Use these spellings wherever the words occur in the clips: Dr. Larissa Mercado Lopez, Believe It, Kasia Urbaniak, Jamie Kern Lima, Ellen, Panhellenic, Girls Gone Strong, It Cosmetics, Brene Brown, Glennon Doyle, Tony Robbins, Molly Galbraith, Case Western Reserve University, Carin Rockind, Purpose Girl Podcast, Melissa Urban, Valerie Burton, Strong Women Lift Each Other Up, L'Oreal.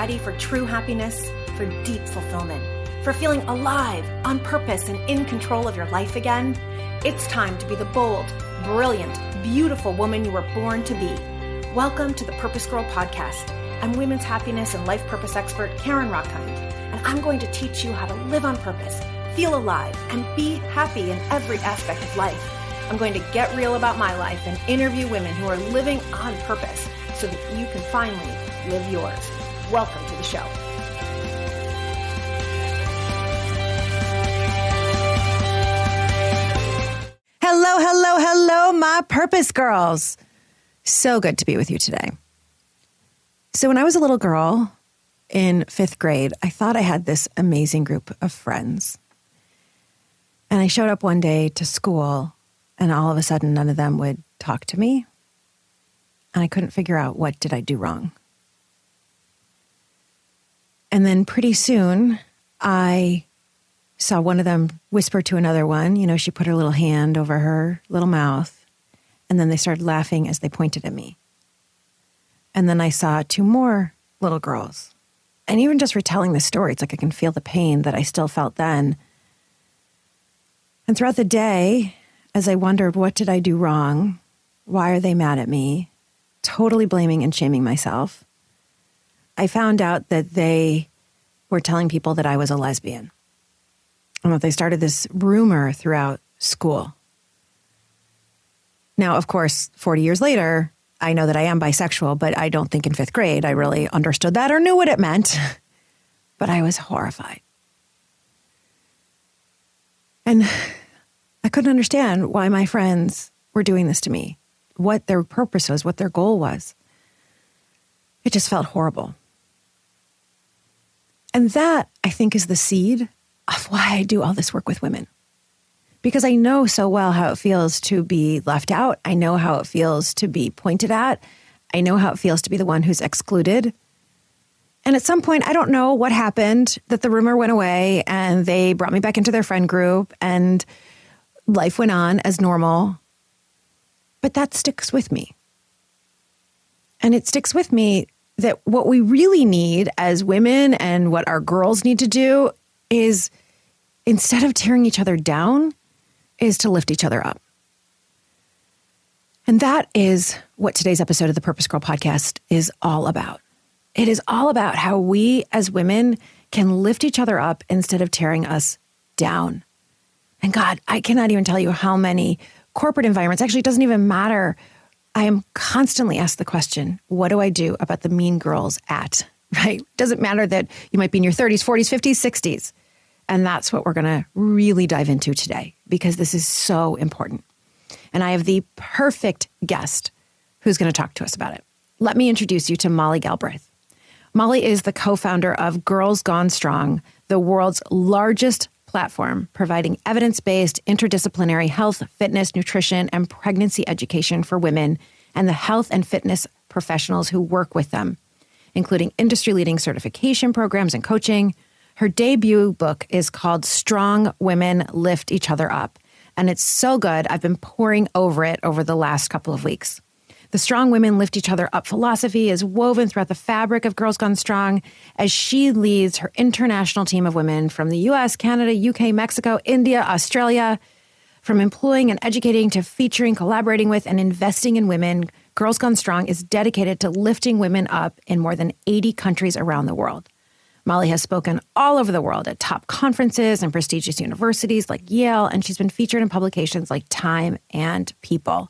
ready for true happiness, for deep fulfillment, for feeling alive, on purpose, and in control of your life again, it's time to be the bold, brilliant, beautiful woman you were born to be. Welcome to the Purpose Girl Podcast. I'm women's happiness and life purpose expert, Carin Rockind, and I'm going to teach you how to live on purpose, feel alive, and be happy in every aspect of life. I'm going to get real about my life and interview women who are living on purpose so that you can finally live yours. Welcome to the show. Hello, hello, hello, my purpose girls. So good to be with you today. So when I was a little girl in fifth grade, I thought I had this amazing group of friends. And I showed up one day to school and all of a sudden none of them would talk to me. And I couldn't figure out what did I do wrong. And then pretty soon I saw one of them whisper to another one, you know, she put her little hand over her little mouth and then they started laughing as they pointed at me. And then I saw two more little girls. And even just retelling the story, it's like I can feel the pain that I still felt then. And throughout the day, as I wondered, what did I do wrong? Why are they mad at me? Totally blaming and shaming myself. I found out that they were telling people that I was a lesbian. And that they started this rumor throughout school. Now, of course, 40 years later, I know that I am bisexual, but I don't think in fifth grade I really understood that or knew what it meant. But I was horrified. And I couldn't understand why my friends were doing this to me, what their purpose was, what their goal was. It just felt horrible. And that, I think, is the seed of why I do all this work with women. Because I know so well how it feels to be left out. I know how it feels to be pointed at. I know how it feels to be the one who's excluded. And at some point, I don't know what happened, that the rumor went away and they brought me back into their friend group and life went on as normal. But that sticks with me. And it sticks with me that what we really need as women and what our girls need to do is, instead of tearing each other down, is to lift each other up. And that is what today's episode of the Purpose Girl Podcast is all about. It is all about how we as women can lift each other up instead of tearing us down. And God, I cannot even tell you how many corporate environments, actually it doesn't even matter. I am constantly asked the question, what do I do about the mean girls at, right? Doesn't matter that you might be in your 30s, 40s, 50s, 60s. And that's what we're going to really dive into today, because this is so important. And I have the perfect guest who's going to talk to us about it. Let me introduce you to Molly Galbraith. Molly is the co-founder of Girls Gone Strong, the world's largest platform providing evidence-based interdisciplinary health, fitness, nutrition, and pregnancy education for women and the health and fitness professionals who work with them, including industry-leading certification programs and coaching. Her debut book is called Strong Women Lift Each Other Up, and it's so good, I've been poring over it over the last couple of weeks. The Strong Women Lift Each Other Up philosophy is woven throughout the fabric of Girls Gone Strong as she leads her international team of women from the US, Canada, UK, Mexico, India, Australia. From employing and educating to featuring, collaborating with, and investing in women, Girls Gone Strong is dedicated to lifting women up in more than 80 countries around the world. Molly has spoken all over the world at top conferences and prestigious universities like Yale, and she's been featured in publications like Time and People.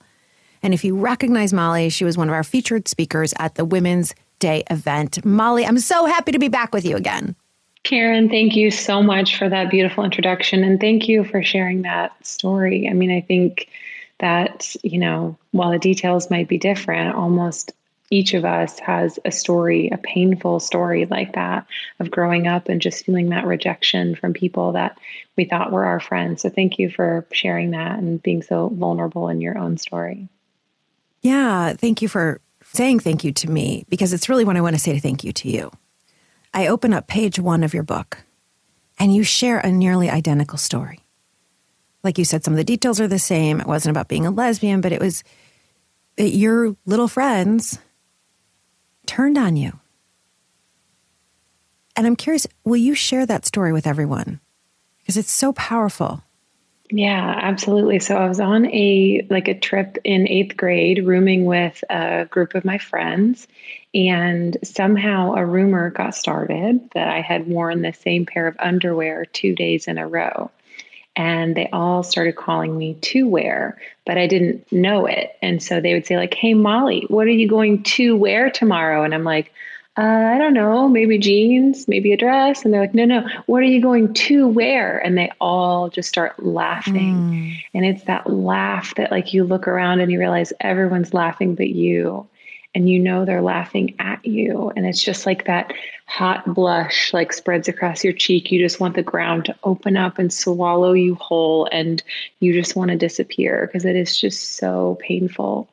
And if you recognize Molly, she was one of our featured speakers at the Women's Day event. Molly, I'm so happy to be back with you again. Carin, thank you so much for that beautiful introduction, and thank you for sharing that story. I mean, I think that, you know, while the details might be different, almost each of us has a story, a painful story like that of growing up and just feeling that rejection from people that we thought were our friends. So thank you for sharing that and being so vulnerable in your own story. Yeah, thank you for saying thank you to me, because it's really when I want to say thank you to you. I open up page 1 of your book and you share a nearly identical story. Like you said, some of the details are the same. It wasn't about being a lesbian, but it was that your little friends turned on you And I'm curious, will you share that story with everyone? Because it's so powerful. Yeah, absolutely. So I was on a trip in 8th grade, rooming with a group of my friends, and somehow a rumor got started that I had worn the same pair of underwear 2 days in a row. And they all started calling me to wear, but I didn't know it. And so they would say like, hey, Molly, what are you going to wear tomorrow? And I'm like, I don't know, maybe jeans, maybe a dress. And they're like, no, what are you going to wear? And they all just start laughing. And it's that laugh that like you look around and you realize everyone's laughing but you. And you know they're laughing at you. And it's just like that hot blush like spreads across your cheek. You just want the ground to open up and swallow you whole. And you just want to disappear because it is just so painful.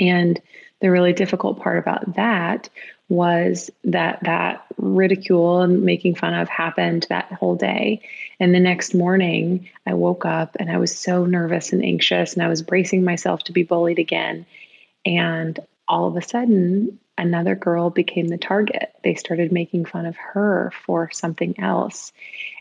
And the really difficult part about that was that ridicule and making fun of happened that whole day. And the next morning I woke up and I was so nervous and anxious and I was bracing myself to be bullied again. And all of a sudden, another girl became the target. They started making fun of her for something else.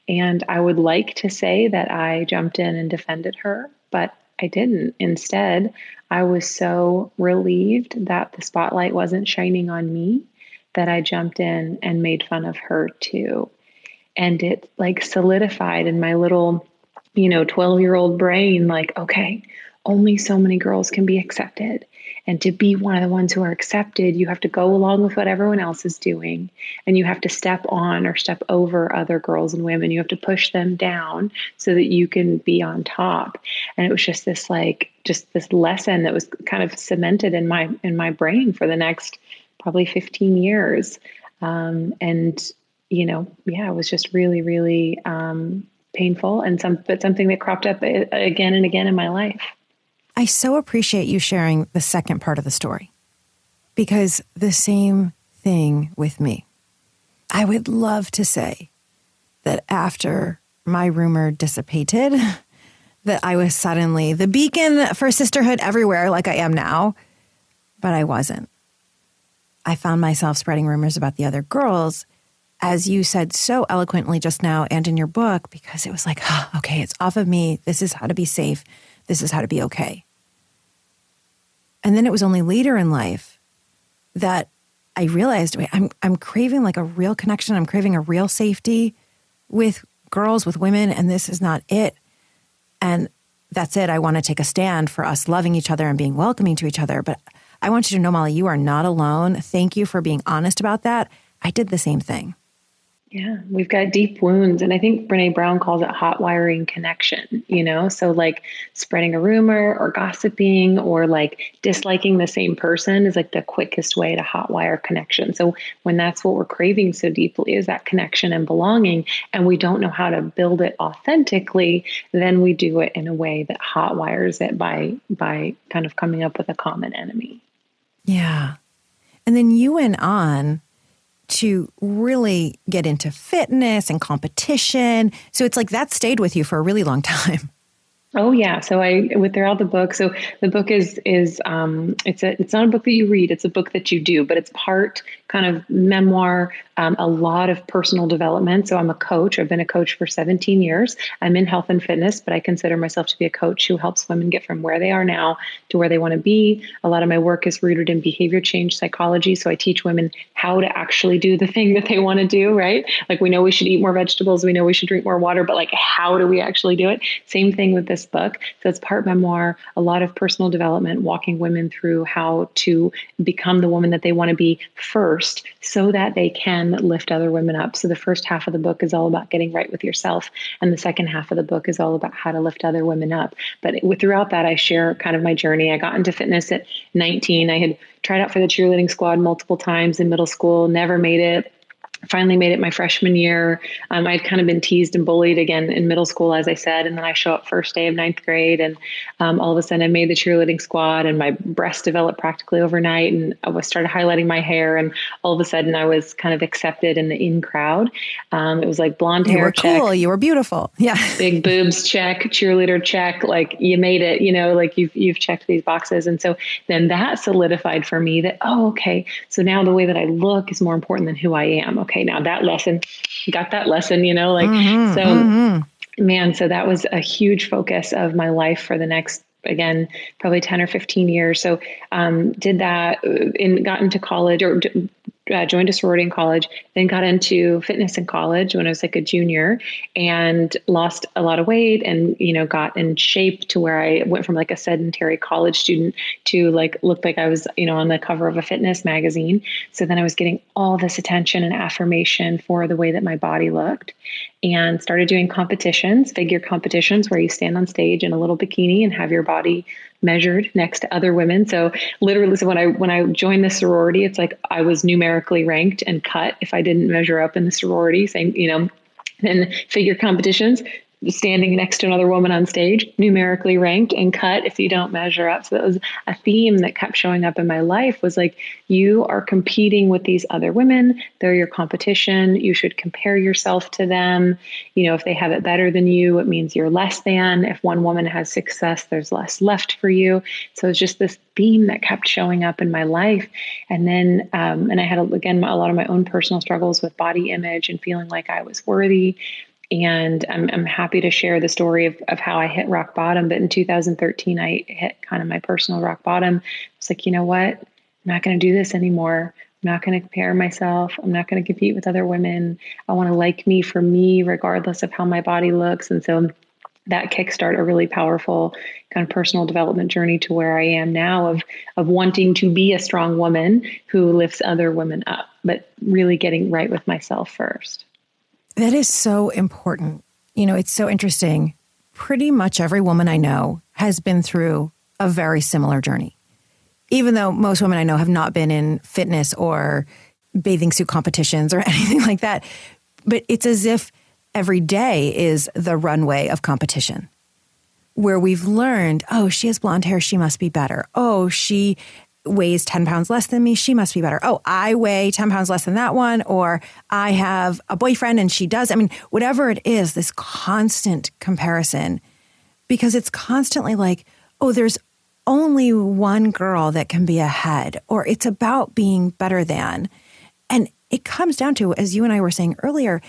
And I would like to say that I jumped in and defended her, but I didn't. Instead, I was so relieved that the spotlight wasn't shining on me that I jumped in and made fun of her too. And it like solidified in my little, 12-year-old brain, like, okay, only so many girls can be accepted. And to be one of the ones who are accepted, you have to go along with what everyone else is doing. And you have to step on or step over other girls and women. You have to push them down so that you can be on top. And it was just this lesson that was kind of cemented in my brain for the next probably 15 years. It was just really, really painful and something that cropped up again and again in my life. I so appreciate you sharing the second part of the story because the same thing with me. I would love to say that after my rumor dissipated, that I was suddenly the beacon for sisterhood everywhere like I am now, but I wasn't. I found myself spreading rumors about the other girls, as you said so eloquently just now and in your book, because it was like, oh, okay, it's off of me. This is how to be safe. This is how to be okay. And then it was only later in life that I realized, wait, I'm craving like a real connection. I'm craving a real safety with girls, with women, and this is not it. And that's it. I want to take a stand for us loving each other and being welcoming to each other. But I want you to know, Molly, you are not alone. Thank you for being honest about that. I did the same thing. Yeah, we've got deep wounds. And I think Brene Brown calls it hot wiring connection, So like spreading a rumor or gossiping or like disliking the same person is like the quickest way to hot wire connection. So when that's what we're craving so deeply is that connection and belonging, and we don't know how to build it authentically, then we do it in a way that hot wires it by kind of coming up with a common enemy. Yeah. And then you went on to really get into fitness and competition. So it's like that stayed with you for a really long time. Oh yeah. So throughout the book, so the book is it's not a book that you read, it's a book that you do, but it's part kind of memoir, a lot of personal development. So I'm a coach. I've been a coach for 17 years. I'm in health and fitness, but I consider myself to be a coach who helps women get from where they are now to where they want to be. A lot of my work is rooted in behavior change psychology. So I teach women how to actually do the thing that they want to do, right? Like we know we should eat more vegetables. We know we should drink more water, but like, how do we actually do it? Same thing with this book. So it's part memoir, a lot of personal development, walking women through how to become the woman that they want to be first, so that they can lift other women up. So the first half of the book is all about getting right with yourself. And the second half of the book is all about how to lift other women up. But throughout that, I share kind of my journey. I got into fitness at 19. I had tried out for the cheerleading squad multiple times in middle school, never made it. Finally made it my freshman year. I'd kind of been teased and bullied again in middle school, as I said, and then I show up first day of 9th grade and all of a sudden I made the cheerleading squad and my breasts developed practically overnight and I started highlighting my hair and all of a sudden I was kind of accepted in the in crowd. It was like blonde hair check. You were cool. You were beautiful. Yeah. Big boobs check, cheerleader check, like you made it, like you've checked these boxes. And so then that solidified for me that, oh, okay, so now the way that I look is more important than who I am. Okay. okay, now that lesson, got that lesson, you know, like, mm-hmm, so mm-hmm. Man, so that was a huge focus of my life for the next, again, probably 10 or 15 years. So, did that and got into college, or joined a sorority in college, then got into fitness in college when I was like a junior, and lost a lot of weight and, you know, got in shape to where I went from like a sedentary college student to like, looked like I was, you know, on the cover of a fitness magazine. So then I was getting all this attention and affirmation for the way that my body looked, and started doing competitions, figure competitions, where you stand on stage in a little bikini and have your body measured next to other women. So literally, so when I joined the sorority, it's like I was numerically ranked and cut if I didn't measure up in the sorority. Same, you know, and figure competitions, standing next to another woman on stage, numerically ranked and cut if you don't measure up. So that was a theme that kept showing up in my life, was like, you are competing with these other women. They're your competition. You should compare yourself to them. You know, if they have it better than you, it means you're less than. If one woman has success, there's less left for you. So it's just this theme that kept showing up in my life. And then, and I had, again, a lot of my own personal struggles with body image and feeling like I was worthy. And I'm happy to share the story of how I hit rock bottom. But in 2013, I hit kind of my personal rock bottom. It's like, you know what? I'm not going to do this anymore. I'm not going to compare myself. I'm not going to compete with other women. I want to like me for me, regardless of how my body looks. And so that kickstarted a really powerful kind of personal development journey to where I am now, of wanting to be a strong woman who lifts other women up, but really getting right with myself first. That is so important. You know, it's so interesting. Pretty much every woman I know has been through a very similar journey, even though most women I know have not been in fitness or bathing suit competitions or anything like that. But it's as if every day is the runway of competition, where we've learned, oh, she has blonde hair, she must be better. Oh, she weighs 10 pounds less than me, she must be better. Oh, I weigh 10 pounds less than that one, or I have a boyfriend and she does. I mean, whatever it is, this constant comparison, because it's constantly like, oh, there's only one girl that can be ahead, or it's about being better than. And it comes down to, as you and I were saying earlier,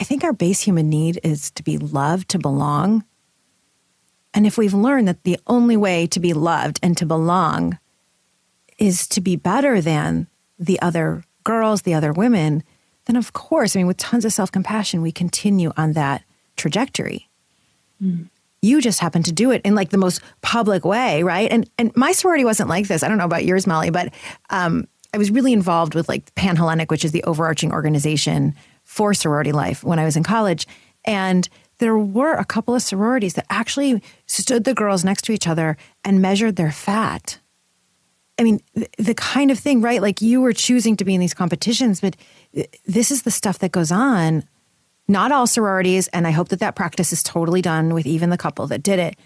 I think our base human need is to be loved, to belong. And if we've learned that the only way to be loved and to belong is to be better than the other girls, the other women, then of course, I mean, with tons of self-compassion, we continue on that trajectory. Mm. You just happen to do it in like the most public way, right? And my sorority wasn't like this. I don't know about yours, Molly, but I was really involved with like Panhellenic, which is the overarching organization for sorority life when I was in college. And there were a couple of sororities that actually stood the girls next to each other and measured their fat. I mean, the kind of thing, right? Like, you were choosing to be in these competitions, but this is the stuff that goes on. Not all sororities, and I hope that that practice is totally done with even the couple that did it.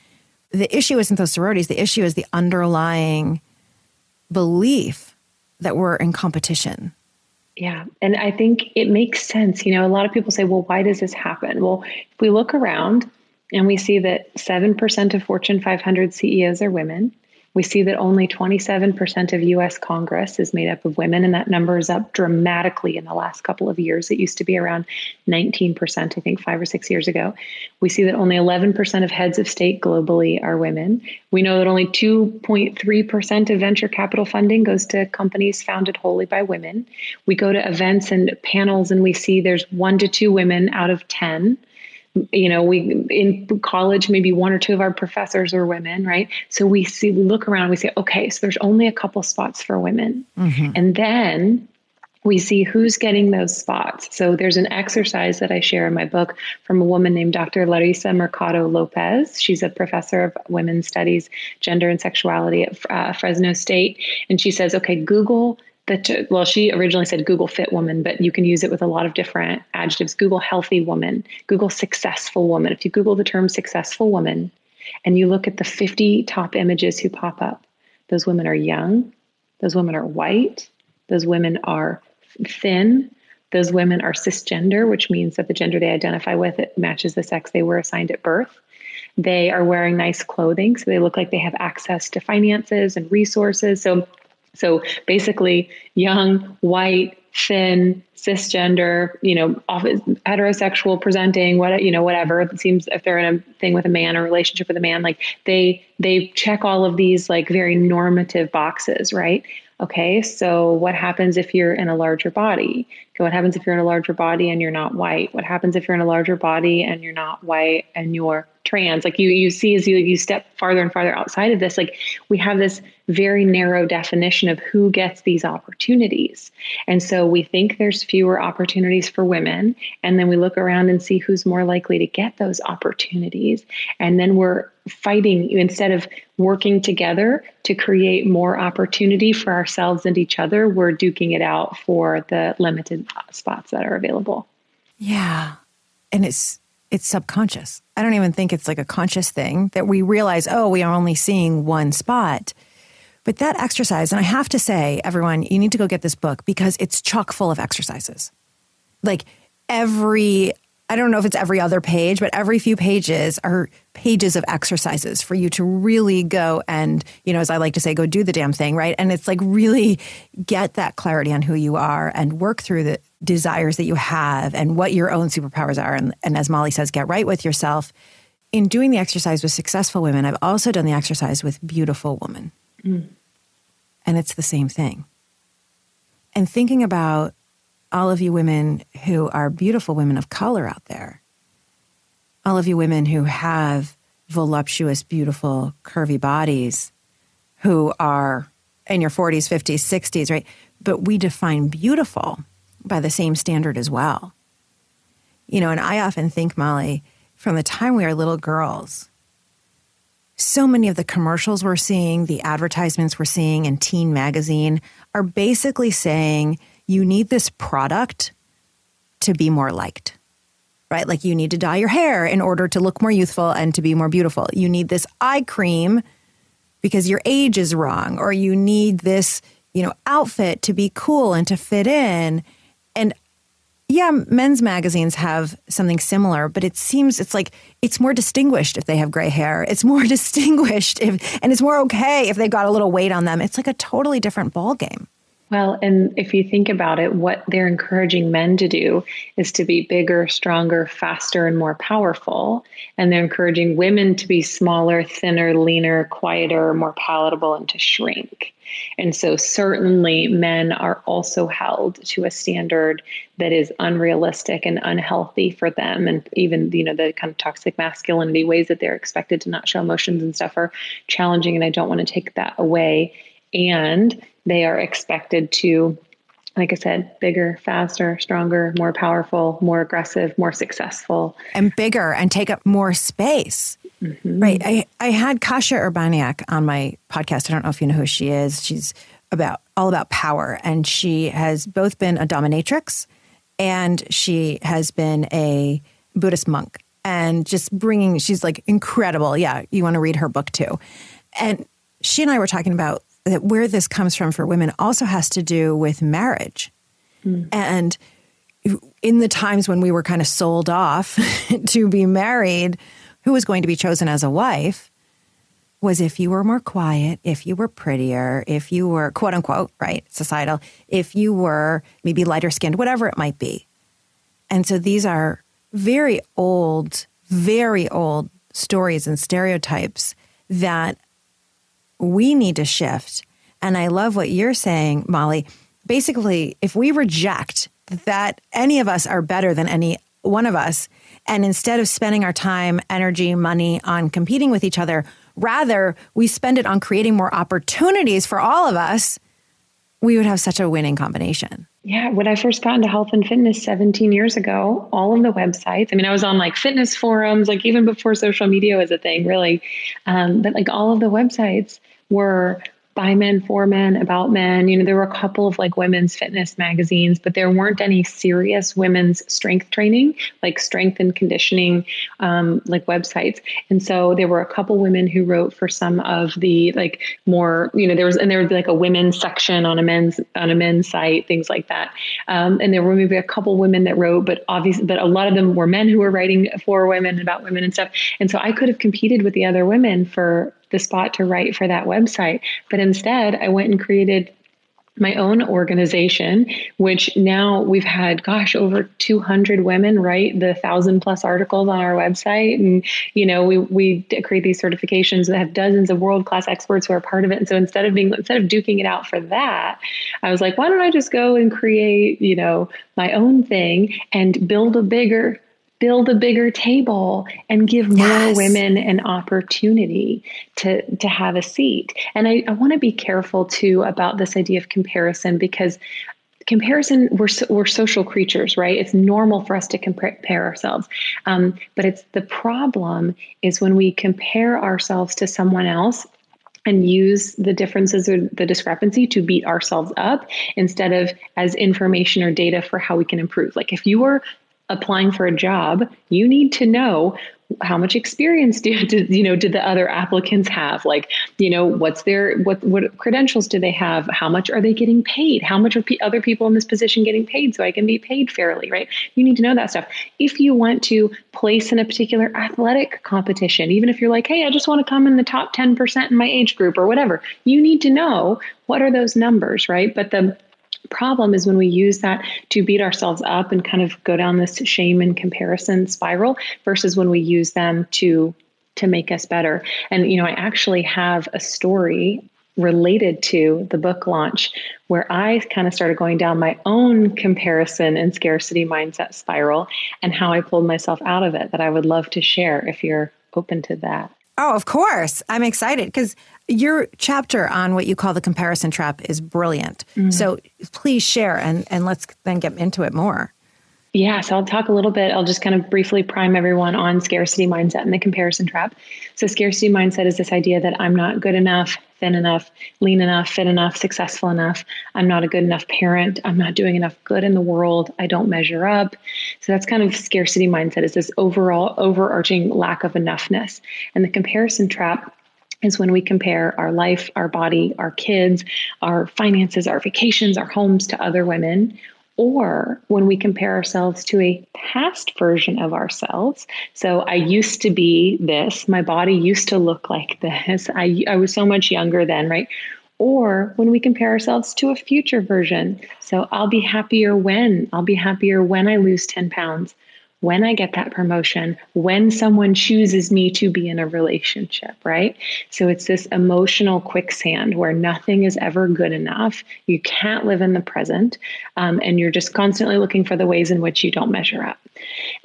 The issue isn't those sororities. The issue is the underlying belief that we're in competition. Yeah. And I think it makes sense. You know, a lot of people say, well, why does this happen? Well, if we look around and we see that 7% of Fortune 500 CEOs are women, we see that only 27% of U.S. Congress is made up of women, and that number is up dramatically in the last couple of years. It used to be around 19%, I think, 5 or 6 years ago. We see that only 11% of heads of state globally are women. We know that only 2.3% of venture capital funding goes to companies founded wholly by women. We go to events and panels, and we see there's 1 to 2 women out of 10. You know, we in college, maybe 1 or 2 of our professors are women, right? So we see, we look around, we say, okay, so there's only a couple spots for women. Mm-hmm. And then we see who's getting those spots. So there's an exercise that I share in my book from a woman named Dr. Larissa Mercado Lopez. She's a professor of women's studies, gender and sexuality at Fresno State. And she says, okay, Google well, she originally said Google fit woman, but you can use it with a lot of different adjectives. Google healthy woman, Google successful woman. If you Google the term successful woman and you look at the 50 top images who pop up, those women are young, those women are white, those women are thin, those women are cisgender, which means that the gender they identify with, it matches the sex they were assigned at birth. They are wearing nice clothing, so they look like they have access to finances and resources. So basically, young, white, thin, cisgender, heterosexual presenting, whatever. It seems if they're in a thing with a man or relationship with a man, like they check all of these like very normative boxes, right? Okay, so what happens if you're in a larger body? Okay, what happens if you're in a larger body and you're not white? What happens if you're in a larger body and you're not white and you're trans? Like you see as you step farther and farther outside of this, like we have this very narrow definition of who gets these opportunities. And so we think there's fewer opportunities for women. And then we look around and see who's more likely to get those opportunities. And then we're fighting instead of working together to create more opportunity for ourselves and each other. We're duking it out for the limited spots that are available. Yeah. And it's subconscious. I don't even think it's like a conscious thing that we realize, oh, we are only seeing one spot. But that exercise, and I have to say, everyone, you need to go get this book because it's chock full of exercises. Like I don't know if it's every other page, but every few pages are pages of exercises for you to really go and, as I like to say, go do the damn thing, right? And it's like really get that clarity on who you are and work through the desires that you have and what your own superpowers are. And as Molly says, get right with yourself. In doing the exercise with successful women, I've also done the exercise with beautiful women. Mm. And it's the same thing. And thinking about all of you women who are beautiful women of color out there, all of you women who have voluptuous, beautiful, curvy bodies, who are in your 40s, 50s, 60s, right? But we define beautiful by the same standard as well. And I often think, Molly, from the time we are little girls, so many of the commercials we're seeing, the advertisements we're seeing in Teen Magazine are basically saying, you need this product to be more liked, right? Like you need to dye your hair in order to look more youthful and to be more beautiful. You need this eye cream because your age is wrong, or you need this, outfit to be cool and to fit in. And yeah, men's magazines have something similar, but it seems it's more distinguished if they have gray hair. It's more distinguished and it's more okay if they've got a little weight on them. It's like a totally different ballgame. Well, and if you think about it, what they're encouraging men to do is to be bigger, stronger, faster, and more powerful. And they're encouraging women to be smaller, thinner, leaner, quieter, more palatable, and to shrink. And so certainly men are also held to a standard that is unrealistic and unhealthy for them. And even, the kind of toxic masculinity, ways that they're expected to not show emotions and stuff, are challenging. And I don't want to take that away. And they are expected to, like I said, bigger, faster, stronger, more powerful, more aggressive, more successful. And bigger and take up more space. Mm-hmm. Right. I had Kasia Urbaniak on my podcast. I don't know if you know who she is. She's all about power. And she has both been a dominatrix and she has been a Buddhist monk. And she's like incredible. Yeah. You want to read her book too. And she and I were talking about that where this comes from for women also has to do with marriage. Mm. And in the times when we were kind of sold off to be married, who was going to be chosen as a wife was if you were more quiet, if you were prettier, if you were, quote unquote, right, societal, if you were maybe lighter skinned, whatever it might be. And so these are very old stories and stereotypes that we need to shift. And I love what you're saying, Molly. Basically, if we reject that any of us are better than any one of us, and instead of spending our time, energy, money on competing with each other, rather we spend it on creating more opportunities for all of us, we would have such a winning combination. Yeah. When I first got into health and fitness 17 years ago, all of the websites, I was on like fitness forums, like even before social media was a thing, really. But like all of the websites were by men, for men, about men. There were a couple of like women's fitness magazines, but there weren't any serious women's strength training, like strength and conditioning, like websites. And so there were a couple women who wrote for some of the like more, there would be like a women's section on a men's site, things like that. And there were maybe a couple women that wrote, but a lot of them were men who were writing for women and about women and stuff. And so I could have competed with the other women for the spot to write for that website. But instead I went and created my own organization, which now we've had, over 200 women write the 1,000+ articles on our website. And, you know, we create these certifications that have dozens of world-class experts who are part of it. And so instead of duking it out for that, I was like, why don't I just go and create, you know, my own thing and build a bigger table and give more women an opportunity to have a seat. And I want to be careful too about this idea of comparison, because comparison, we're social creatures, right? It's normal for us to compare ourselves. But it's the problem is when we compare ourselves to someone else and use the differences or the discrepancy to beat ourselves up instead of as information or data for how we can improve. Like if you were applying for a job, you need to know how much experience did the other applicants have? Like, you know, what's their, what credentials do they have? How much are they getting paid? How much are other people in this position getting paid so I can be paid fairly, right? You need to know that stuff. If you want to place in a particular athletic competition, even if you're like, hey, I just want to come in the top 10% in my age group or whatever, you need to know what are those numbers, right? But the problem is when we use that to beat ourselves up and kind of go down this shame and comparison spiral versus when we use them to make us better. And, you know, I actually have a story related to the book launch where I kind of started going down my own comparison and scarcity mindset spiral and how I pulled myself out of it that I would love to share if you're open to that. Oh, of course. I'm excited because your chapter on what you call the comparison trap is brilliant. Mm-hmm. So please share and let's then get into it more. Yeah, so I'll talk a little bit. I'll just kind of briefly prime everyone on scarcity mindset and the comparison trap. So scarcity mindset is this idea that I'm not good enough, thin enough, lean enough, fit enough, successful enough. I'm not a good enough parent. I'm not doing enough good in the world. I don't measure up. So that's kind of scarcity mindset, is this overall overarching lack of enoughness. And the comparison trap is when we compare our life, our body, our kids, our finances, our vacations, our homes to other women, or when we compare ourselves to a past version of ourselves. So I used to be this, my body used to look like this, I was so much younger then, right? Or when we compare ourselves to a future version. So I'll be happier when I lose 10 pounds, when I get that promotion, when someone chooses me to be in a relationship, right? So it's this emotional quicksand where nothing is ever good enough. You can't live in the present. And you're just constantly looking for the ways in which you don't measure up.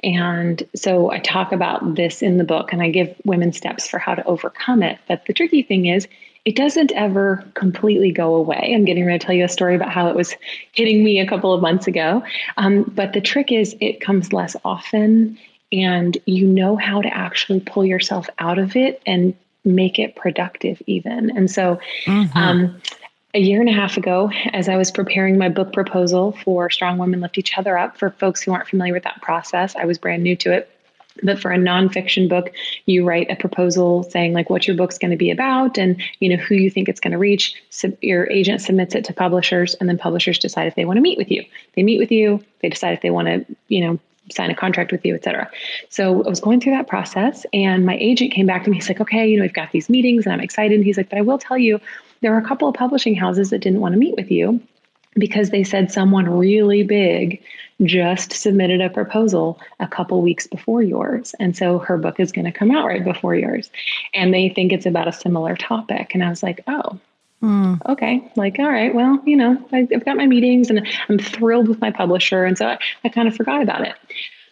And so I talk about this in the book and I give women steps for how to overcome it. But the tricky thing is, it doesn't ever completely go away. I'm getting ready to tell you a story about how it was hitting me a couple of months ago. But the trick is it comes less often and you know how to actually pull yourself out of it and make it productive even. And so a year and a half ago, as I was preparing my book proposal for Strong Women Lift Each Other Up, for folks who aren't familiar with that process, I was brand new to it. But for a nonfiction book, you write a proposal saying like what your book's going to be about and, you know, who you think it's going to reach. So your agent submits it to publishers and then publishers decide if they want to meet with you. They meet with you. They decide if they want to, you know, sign a contract with you, et cetera. So I was going through that process and my agent came back to me. He's like, okay, you know, we've got these meetings and I'm excited. And he's like, but I will tell you, there are a couple of publishing houses that didn't want to meet with you because they said someone really big just submitted a proposal a couple weeks before yours. And so her book is going to come out right before yours. And they think it's about a similar topic. And I was like, oh, okay. Like, all right, well, you know, I've got my meetings and I'm thrilled with my publisher. And so I kind of forgot about it.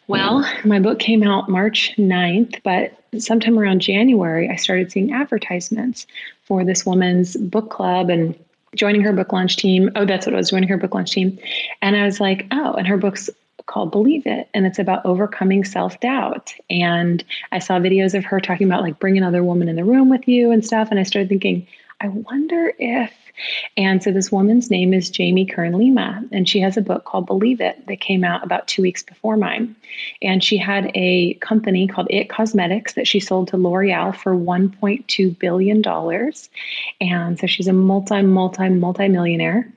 Well, my book came out March 9th, but sometime around January, I started seeing advertisements for this woman's book club and joining her book launch team. Oh, that's what I was joining her book launch team. And I was like, oh, and her book's called Believe It. And it's about overcoming self-doubt. And I saw videos of her talking about like bring another woman in the room with you and stuff. And I started thinking, I wonder if, and so this woman's name is Jamie Kern Lima, and she has a book called Believe It that came out about 2 weeks before mine. And she had a company called It Cosmetics that she sold to L'Oreal for $1.2 billion. And so she's a multi millionaire.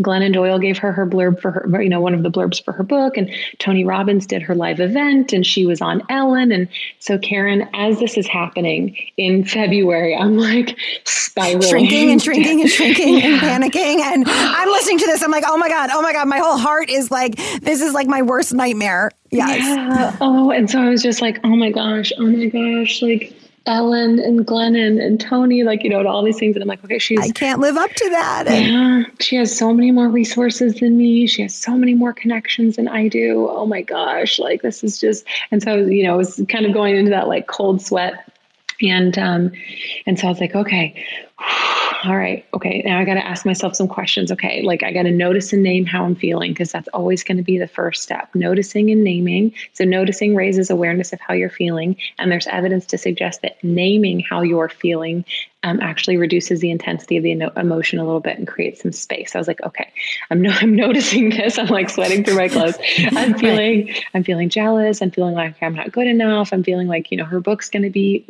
Glennon Doyle gave her blurb for her, one of the blurbs for her book, and Tony Robbins did her live event, and she was on Ellen. And so, Carin, as this is happening in February, I'm like spiraling, shrinking yeah. and panicking. And I'm listening to this. I'm like, oh my God. My whole heart is like, this is like my worst nightmare. Yes. Yeah. Oh, and so I was just like, oh my gosh, like Ellen and Glennon and Tony, and all these things. And I'm like, okay, I can't live up to that. Yeah, she has so many more resources than me. She has so many more connections than I do. Oh my gosh, like this is just, and so, I was kind of going into that like cold sweat. And so I was like, okay, all right. Okay. Now I got to ask myself some questions. Okay. Like I got to notice and name how I'm feeling, because that's always going to be the first step, noticing and naming. So noticing raises awareness of how you're feeling. And there's evidence to suggest that naming how you're feeling actually reduces the intensity of the emotion a little bit and creates some space. I was like, okay, I'm noticing this. I'm like sweating through my clothes. I'm feeling jealous. I'm feeling like I'm not good enough. I'm feeling like, her book's going to be,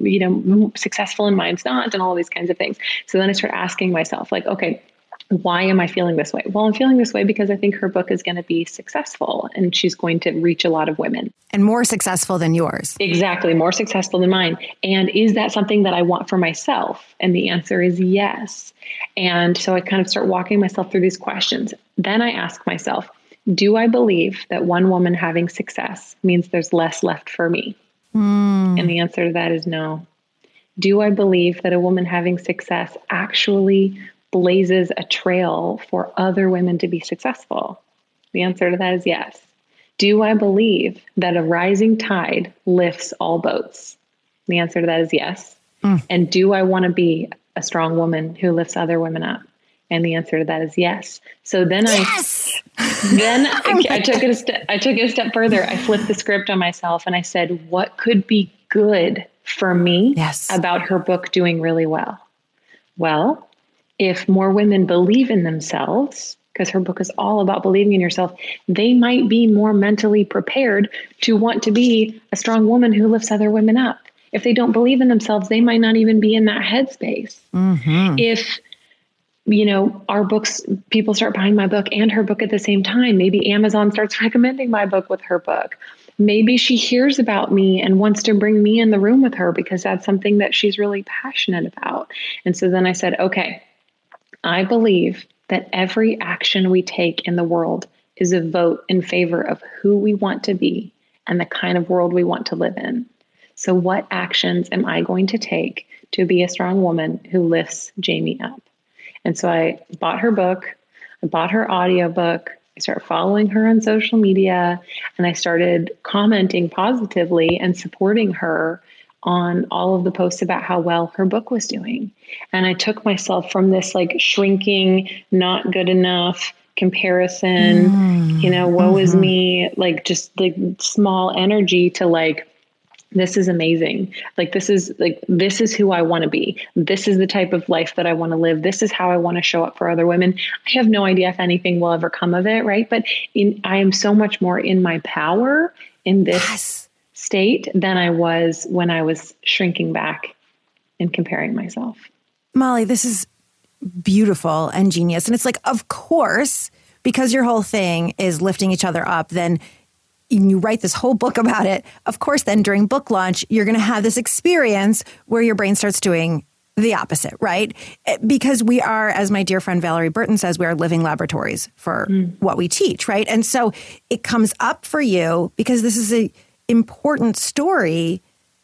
successful and mine's not, and all these kinds of things. So then I start asking myself like, okay, why am I feeling this way? Well, I'm feeling this way because I think her book is going to be successful and she's going to reach a lot of women. And more successful than yours. Exactly. More successful than mine. And is that something that I want for myself? And the answer is yes. And so I kind of start walking myself through these questions. Then I ask myself, do I believe that one woman having success means there's less left for me? Mm. And the answer to that is no. Do I believe that a woman having success actually blazes a trail for other women to be successful? The answer to that is yes. Do I believe that a rising tide lifts all boats? The answer to that is yes. Mm. And do I want to be a strong woman who lifts other women up? And the answer to that is yes. So then I took it a step further. I flipped the script on myself and I said, what could be good for me about her book doing really well? Well, if more women believe in themselves, because her book is all about believing in yourself, they might be more mentally prepared to want to be a strong woman who lifts other women up. If they don't believe in themselves, they might not even be in that headspace. Mm-hmm. If, our books, people start buying my book and her book at the same time, maybe Amazon starts recommending my book with her book. Maybe she hears about me and wants to bring me in the room with her because that's something that she's really passionate about. And so then I said, okay, I believe that every action we take in the world is a vote in favor of who we want to be and the kind of world we want to live in. So what actions am I going to take to be a strong woman who lifts Jamie up? And so I bought her book, I bought her audiobook, I started following her on social media, and I started commenting positively and supporting her on all of the posts about how well her book was doing. And I took myself from this like shrinking, not good enough comparison, woe is me, like just like small energy to like, this is amazing. Like, this is who I want to be. This is the type of life that I want to live. This is how I want to show up for other women. I have no idea if anything will ever come of it. Right. But I am so much more in my power in this state than I was when I was shrinking back and comparing myself. Molly, this is beautiful and genius. And it's like, of course, because your whole thing is lifting each other up, then you write this whole book about it. Of course, then during book launch, you're going to have this experience where your brain starts doing the opposite, right? Because we are, as my dear friend Valerie Burton says, we are living laboratories for what we teach, right? And so it comes up for you because this is a important story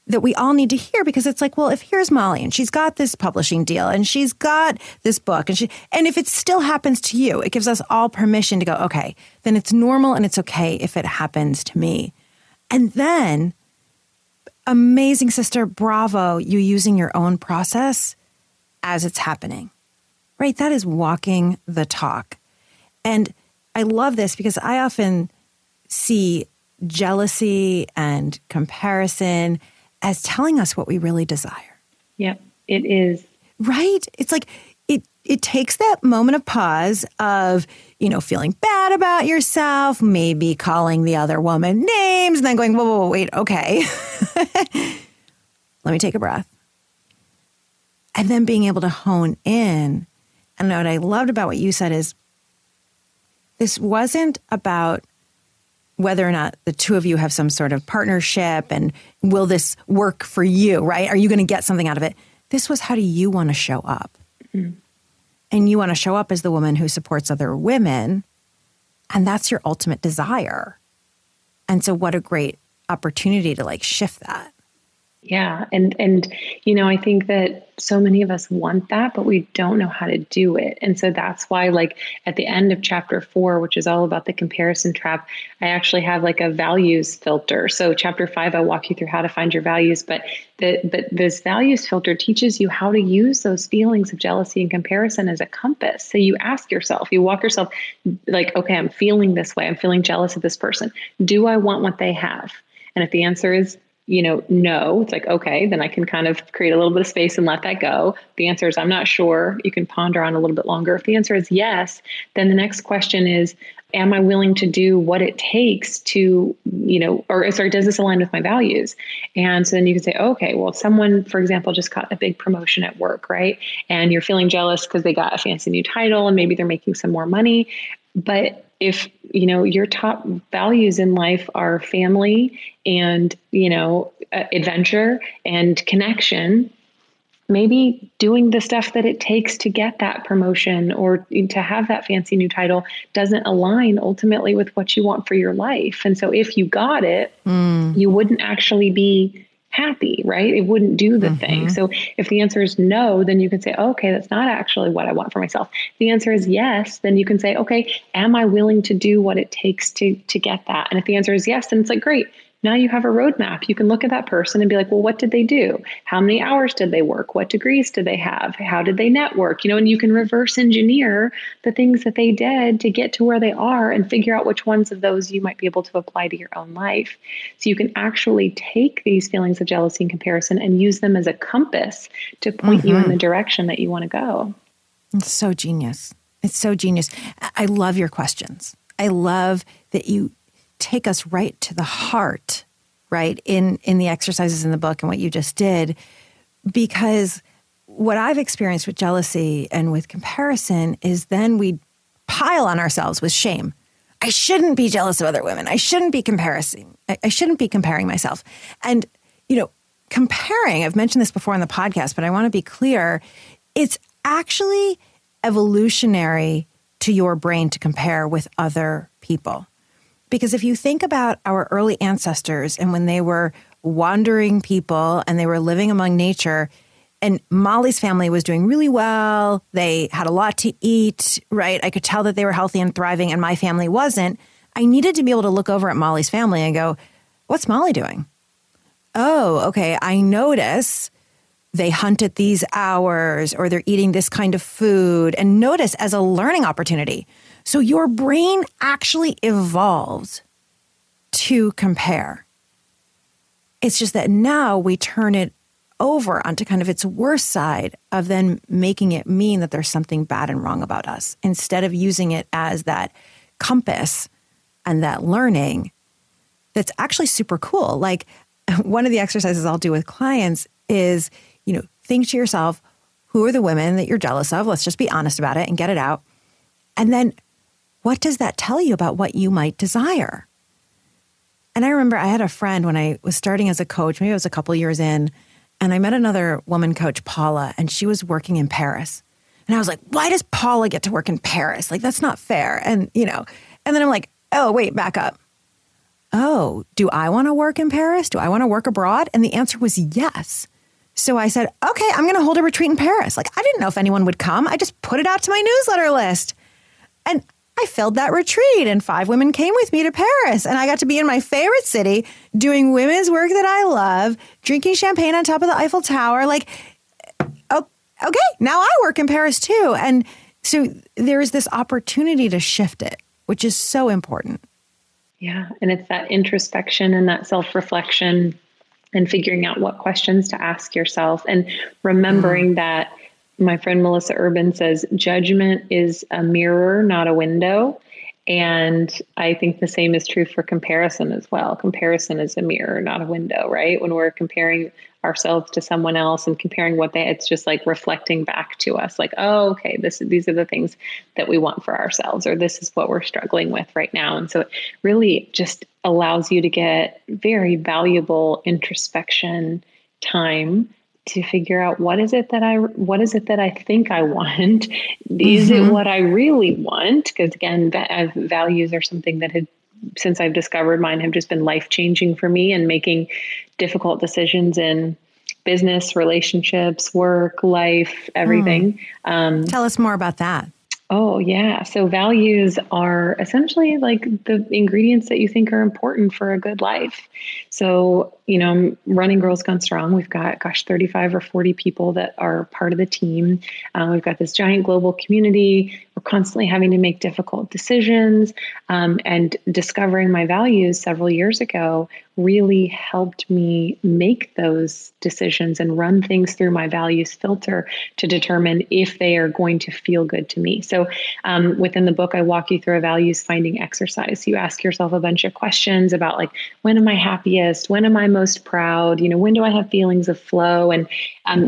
that we all need to hear, because it's like, well, if here's Molly and she's got this publishing deal and she's got this book and if it still happens to you, it gives us all permission to go, okay, then it's normal and it's okay if it happens to me. And then, amazing sister, bravo, you using your own process as it's happening, right? That is walking the talk. And I love this because I often see jealousy and comparison as telling us what we really desire. Yeah, it is. Right? It's like it takes that moment of pause of, feeling bad about yourself, maybe calling the other woman names and then going, whoa, wait, okay. Let me take a breath. And then being able to hone in. And what I loved about what you said is this wasn't about whether or not the two of you have some sort of partnership and will this work for you, right? Are you going to get something out of it? This was, how do you want to show up? Mm-hmm. And you want to show up as the woman who supports other women. And that's your ultimate desire. And so what a great opportunity to like shift that. Yeah. And, you know, I think that so many of us want that, but we don't know how to do it. And so that's why, like, at the end of chapter 4, which is all about the comparison trap, I actually have like a values filter. So chapter 5, I walk you through how to find your values, but this values filter teaches you how to use those feelings of jealousy and comparison as a compass. So you ask yourself, you walk yourself like, okay, I'm feeling this way. I'm feeling jealous of this person. Do I want what they have? And if the answer is, you know, no, it's like, okay, then I can kind of create a little bit of space and let that go. The answer is, I'm not sure. You can ponder on a little bit longer. If the answer is yes, then the next question is, am I willing to do what it takes to, you know, or sorry, does this align with my values? And so then you can say, okay, well, someone, for example, just got a big promotion at work, right? And you're feeling jealous because they got a fancy new title and maybe they're making some more money. But if, you know, your top values in life are family and, you know, adventure and connection, maybe doing the stuff that it takes to get that promotion or to have that fancy new title doesn't align ultimately with what you want for your life. And so if you got it, you wouldn't actually be happy, right? It wouldn't do the thing. So if the answer is no, then you can say, okay, that's not actually what I want for myself. If the answer is yes, then you can say, okay, am I willing to do what it takes to get that? And if the answer is yes, then it's like, great. Now you have a roadmap. You can look at that person and be like, well, what did they do? How many hours did they work? What degrees did they have? How did they network? You know, and you can reverse engineer the things that they did to get to where they are and figure out which ones of those you might be able to apply to your own life. So you can actually take these feelings of jealousy and comparison and use them as a compass to point you in the direction that you want to go. It's so genius. It's so genius. I love your questions. I love that you take us right to the heart, right, in the exercises in the book and what you just did. Because what I've experienced with jealousy and with comparison is then we pile on ourselves with shame. I shouldn't be jealous of other women. I shouldn't be comparing. I shouldn't be comparing myself. And, you know, comparing, I've mentioned this before on the podcast, but I want to be clear, it's actually evolutionary to your brain to compare with other people. Because if you think about our early ancestors and when they were wandering people and they were living among nature, and Molly's family was doing really well, they had a lot to eat, right? I could tell that they were healthy and thriving and my family wasn't. I needed to be able to look over at Molly's family and go, what's Molly doing? Oh, okay, I notice they hunt at these hours or they're eating this kind of food, and notice as a learning opportunity. So your brain actually evolved to compare. It's just that now we turn it over onto kind of its worst side of then making it mean that there's something bad and wrong about us, instead of using it as that compass and that learning that's actually super cool. Like, one of the exercises I'll do with clients is, you know, think to yourself, who are the women that you're jealous of? Let's just be honest about it and get it out. And then what does that tell you about what you might desire? And I remember I had a friend when I was starting as a coach, maybe it was a couple years in, and I met another woman coach, Paula, and she was working in Paris. And I was like, why does Paula get to work in Paris? Like, that's not fair. And, you know, and then I'm like, oh, wait, back up. Oh, do I want to work in Paris? Do I want to work abroad? And the answer was yes. So I said, okay, I'm going to hold a retreat in Paris. Like, I didn't know if anyone would come. I just put it out to my newsletter list. And I filled that retreat, and 5 women came with me to Paris, and I got to be in my favorite city doing women's work that I love, drinking champagne on top of the Eiffel Tower. Like, oh, okay, now I work in Paris too. And so there's this opportunity to shift it, which is so important. Yeah. And it's that introspection and that self-reflection and figuring out what questions to ask yourself and remembering that. My friend Melissa Urban says, judgment is a mirror, not a window. And I think the same is true for comparison as well. Comparison is a mirror, not a window, right? When we're comparing ourselves to someone else and comparing what they, it's just like reflecting back to us like, oh, okay, these are the things that we want for ourselves, or this is what we're struggling with right now. And so it really just allows you to get very valuable introspection time to figure out what is it that I think I want? Is it what I really want? Because again, values are something that had, since I've discovered mine, have just been life-changing for me, and making difficult decisions in business, relationships, work, life, everything. Tell us more about that. Oh, yeah. So values are essentially like the ingredients that you think are important for a good life. So, you know, I'm running Girls Gone Strong. We've got, 35 or 40 people that are part of the team. We've got this giant global community. We're constantly having to make difficult decisions. And discovering my values several years ago really helped me make those decisions and run things through my values filter to determine if they are going to feel good to me. So within the book, I walk you through a values finding exercise. You ask yourself a bunch of questions about like, when am I happiest? When am I most proud? You know, when do I have feelings of flow? And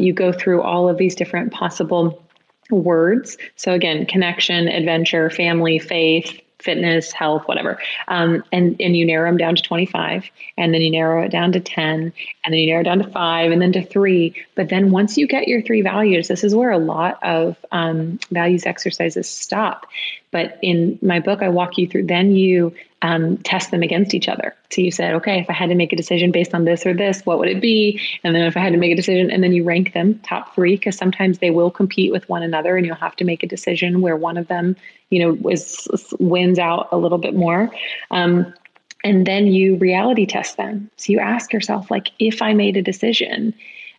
you go through all of these different possible words. So again, connection, adventure, family, faith, fitness, health, whatever. And you narrow them down to 25, and then you narrow it down to 10, and then you narrow it down to 5, and then to 3. But then once you get your 3 values, this is where a lot of values exercises stop. But in my book, I walk you through, then you test them against each other. So you said, okay, if I had to make a decision based on this or this, what would it be? And then if I had to make a decision, and then you rank them top 3, because sometimes they will compete with one another, and you'll have to make a decision where one of them, you know, wins out a little bit more. And then you reality test them. So you ask yourself, like, if I made a decision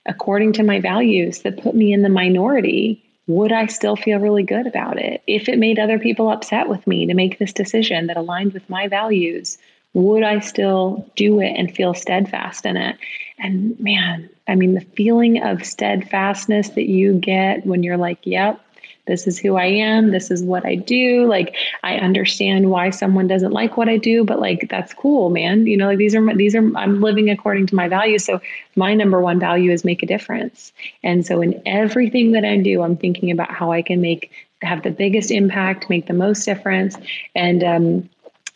according to my values that put me in the minority, would I still feel really good about it? If it made other people upset with me to make this decision that aligned with my values, would I still do it and feel steadfast in it? And man, I mean, the feeling of steadfastness that you get when you're like, yep, this is who I am. This is what I do. Like, I understand why someone doesn't like what I do, but like, that's cool, man. You know, like these are, I'm living according to my values. So my number one value is make a difference. And so in everything that I do, I'm thinking about how I can have the biggest impact, make the most difference. And,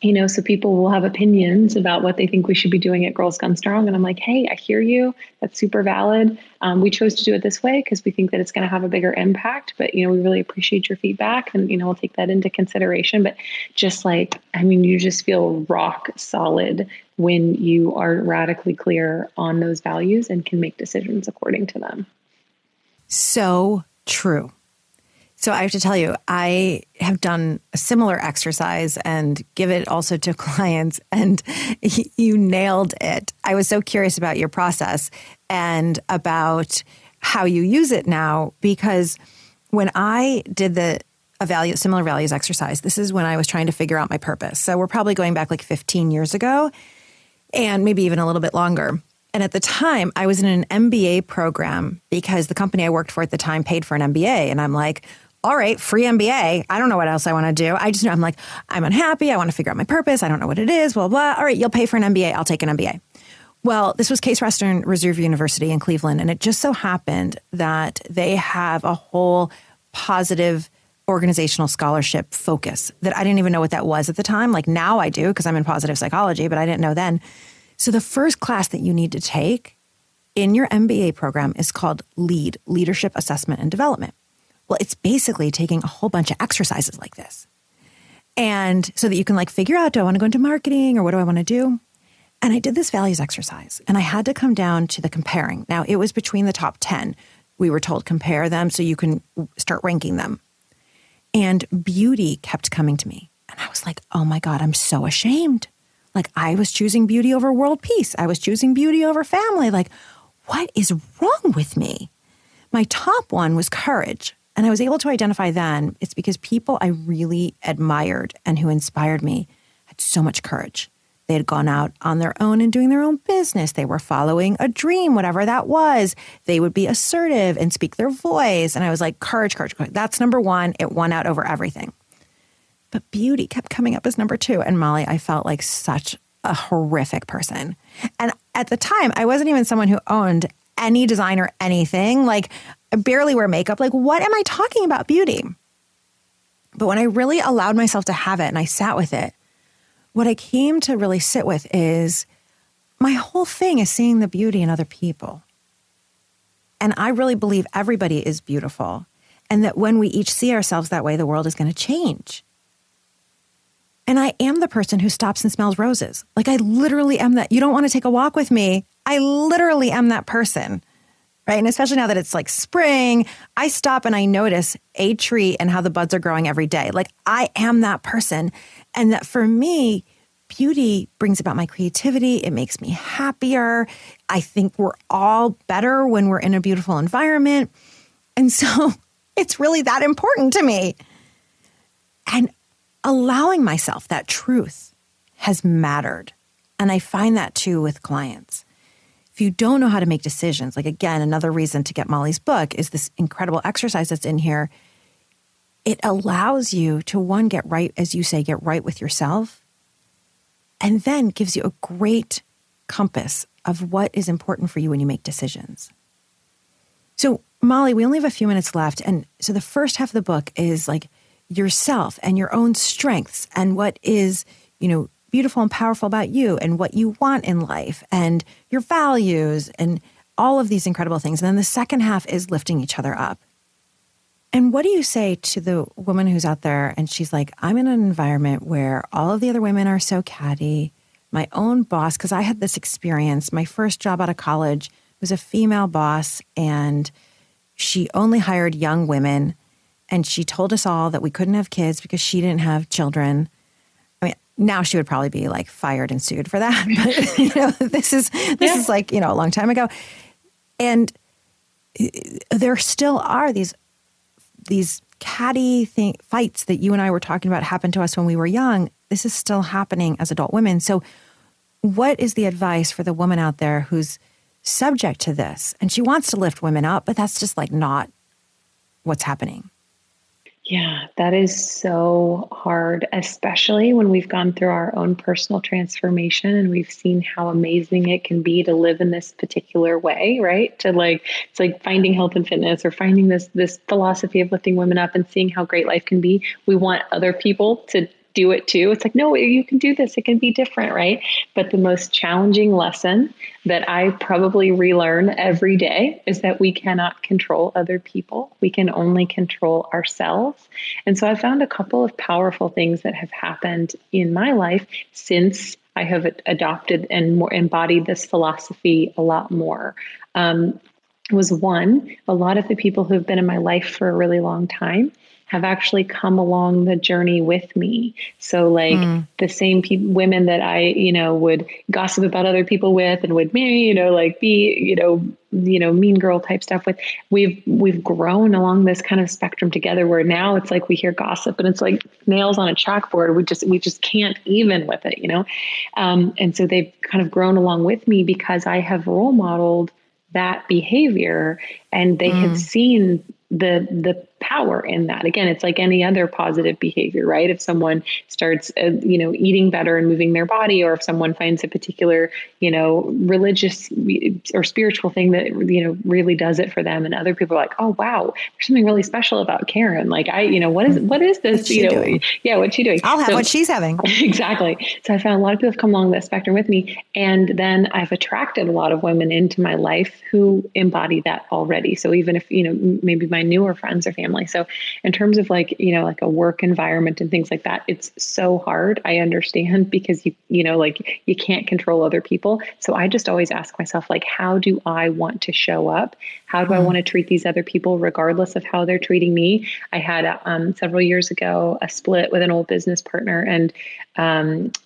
you know, so people will have opinions about what they think we should be doing at Girls Gone Strong. And I'm like, hey, I hear you. That's super valid. We chose to do it this way because we think that it's going to have a bigger impact. But, you know, we really appreciate your feedback, and, you know, we'll take that into consideration. But just like, I mean, you just feel rock solid when you are radically clear on those values and can make decisions according to them. So true. So I have to tell you, I have done a similar exercise and give it also to clients, and you nailed it. I was so curious about your process and about how you use it now, because when I did similar values exercise, this is when I was trying to figure out my purpose. So we're probably going back like 15 years ago, and maybe even a little bit longer. And at the time, I was in an MBA program because the company I worked for at the time paid for an MBA. And I'm like, all right, free MBA. I don't know what else I want to do. I just know, I'm like, I'm unhappy. I want to figure out my purpose. I don't know what it is, blah, blah. All right, you'll pay for an MBA. I'll take an MBA. Well, this was Case Western Reserve University in Cleveland. And it just so happened that they have a whole positive organizational scholarship focus that I didn't even know what that was at the time. Like now I do, because I'm in positive psychology, but I didn't know then. So the first class that you need to take in your MBA program is called LEAD, Leadership Assessment and Development. Well, it's basically taking a whole bunch of exercises like this. And so that you can like figure out, do I want to go into marketing, or what do I want to do? And I did this values exercise, and I had to come down to the comparing. Now, it was between the top 10. We were told compare them so you can start ranking them. And beauty kept coming to me. And I was like, oh my God, I'm so ashamed. Like, I was choosing beauty over world peace. I was choosing beauty over family. Like, what is wrong with me? My top one was courage. And I was able to identify then it's because people I really admired and who inspired me had so much courage. They had gone out on their own and doing their own business. They were following a dream, whatever that was. They would be assertive and speak their voice. And I was like, courage, courage, courage. That's number 1. It won out over everything. But beauty kept coming up as number two. And Molly, I felt like such a horrific person. And at the time, I wasn't even someone who owned any design or anything. Like, I barely wear makeup. Like, what am I talking about beauty? But when I really allowed myself to have it and I sat with it, what I came to really sit with is my whole thing is seeing the beauty in other people. And I really believe everybody is beautiful. And that when we each see ourselves that way, the world is going to change. And I am the person who stops and smells roses. Like, I literally am that. You don't want to take a walk with me. I literally am that person, right? And especially now that it's like spring, I stop and I notice a tree and how the buds are growing every day. Like, I am that person. And that for me, beauty brings about my creativity. It makes me happier. I think we're all better when we're in a beautiful environment. And so it's really that important to me. And allowing myself that truth has mattered. And I find that too with clients. If you don't know how to make decisions, like, again, another reason to get Molly's book is this incredible exercise that's in here. It allows you to, one, get right, as you say, get right with yourself, and then gives you a great compass of what is important for you when you make decisions. So, Molly, we only have a few minutes left. And so the first half of the book is like yourself and your own strengths and what is, you know, beautiful and powerful about you and what you want in life and your values and all of these incredible things. And then the second half is lifting each other up. And what do you say to the woman who's out there and she's like, I'm in an environment where all of the other women are so catty. My own boss, because I had this experience, my first job out of college was a female boss and she only hired young women. And she told us all that we couldn't have kids because she didn't have children. I mean, now she would probably be like fired and sued for that. But you know, this is like, you know, a long time ago. And there still are these catty fights that you and I were talking about happened to us when we were young. This is still happening as adult women. So what is the advice for the woman out there who's subject to this? And she wants to lift women up, but that's just like not what's happening. Yeah, that is so hard, especially when we've gone through our own personal transformation and we've seen how amazing it can be to live in this particular way, right? To like, it's like finding health and fitness or finding this philosophy of lifting women up and seeing how great life can be. We want other people to do it too. It's like, no, you can do this. It can be different, right? But the most challenging lesson that I probably relearn every day is that we cannot control other people. We can only control ourselves. And so I found a couple of powerful things that have happened in my life since I have adopted and more embodied this philosophy a lot more. Was one, a lot of the people who've been in my life for a really long time have actually come along the journey with me. So like the same women that I, you know, would gossip about other people with and would marry, you know, like be, you know, mean girl type stuff with, we've grown along this kind of spectrum together where now it's like we hear gossip and it's like nails on a chalkboard. We just can't even with it, you know? And so they've kind of grown along with me because I have role modeled that behavior and they have seen the power in that. Again, it's like any other positive behavior, right? If someone starts, you know, eating better and moving their body, or if someone finds a particular, you know, religious or spiritual thing that, you know, really does it for them. And other people are like, oh, wow, there's something really special about Carin. Like I, you know, what is this? You know, doing? Yeah. What's she doing? I'll have what she's having. Exactly. So I found a lot of people have come along that spectrum with me. And then I've attracted a lot of women into my life who embody that already. So even if, you know, maybe my newer friends or family. So in terms of like, you know, like a work environment and things like that, it's so hard. I understand because you know, like you can't control other people. So I just always ask myself, like, how do I want to show up? How do I want to treat these other people regardless of how they're treating me? I had several years ago, a split with an old business partner and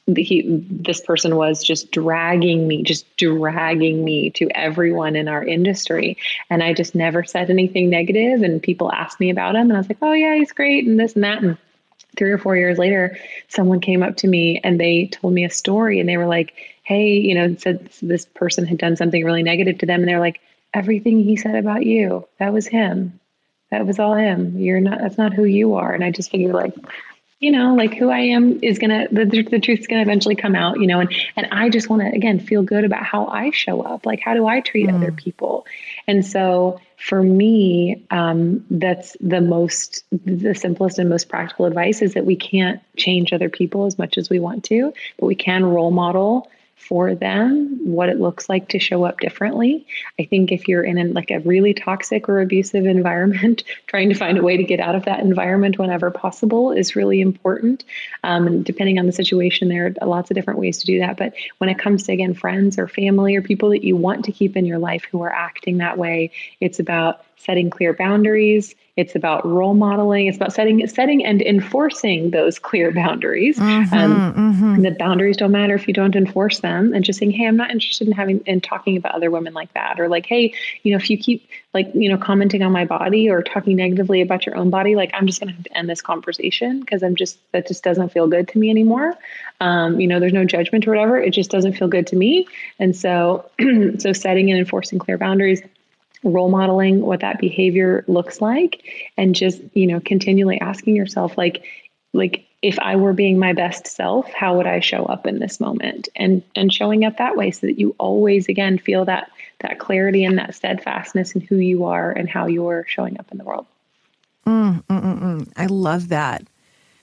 this person was just dragging me to everyone in our industry. And I just never said anything negative. And people asked me about him and I was like, oh yeah, he's great. And this and that. And 3 or 4 years later, someone came up to me and they told me a story and they were like, hey, you know, said this person had done something really negative to them. And they're like, everything he said about you, that was him. That was all him. That's not who you are. And I just figured like, you know, like who I am is going to, the truth's going to eventually come out, you know, and I just want to, again, feel good about how I show up. Like, how do I treat other people? And so for me, that's the simplest and most practical advice is that we can't change other people as much as we want to, but we can role model for them what it looks like to show up differently. I think if you're in a really toxic or abusive environment, trying to find a way to get out of that environment whenever possible is really important. And depending on the situation, there are lots of different ways to do that. But when it comes to, again, friends or family or people that you want to keep in your life who are acting that way, it's about setting clear boundaries. It's about role modeling. It's about setting and enforcing those clear boundaries. The boundaries don't matter if you don't enforce them, and just saying, hey, I'm not interested in talking about other women like that. Or like, hey, you know, if you keep commenting on my body or talking negatively about your own body, like, I'm just going to have to end this conversation because that just doesn't feel good to me anymore. There's no judgment or whatever. It just doesn't feel good to me. And so, so setting and enforcing clear boundaries, role modeling what that behavior looks like, and just, you know, continually asking yourself, like if I were being my best self, how would I show up in this moment? And showing up that way so that you always, again, feel that clarity and that steadfastness in who you are and how you're showing up in the world. I love that.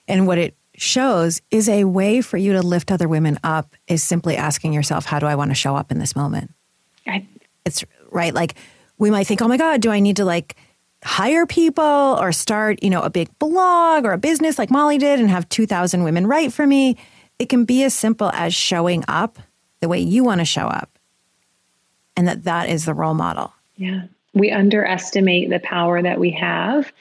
And what it shows is a way for you to lift other women up is simply asking yourself, how do I want to show up in this moment? It's right. Like, we might think, oh my God, do I need to hire people or start, a big blog or a business like Molly did and have 2,000 women write for me? It can be as simple as showing up the way you want to show up. And that is the role model. Yeah. We underestimate the power that we have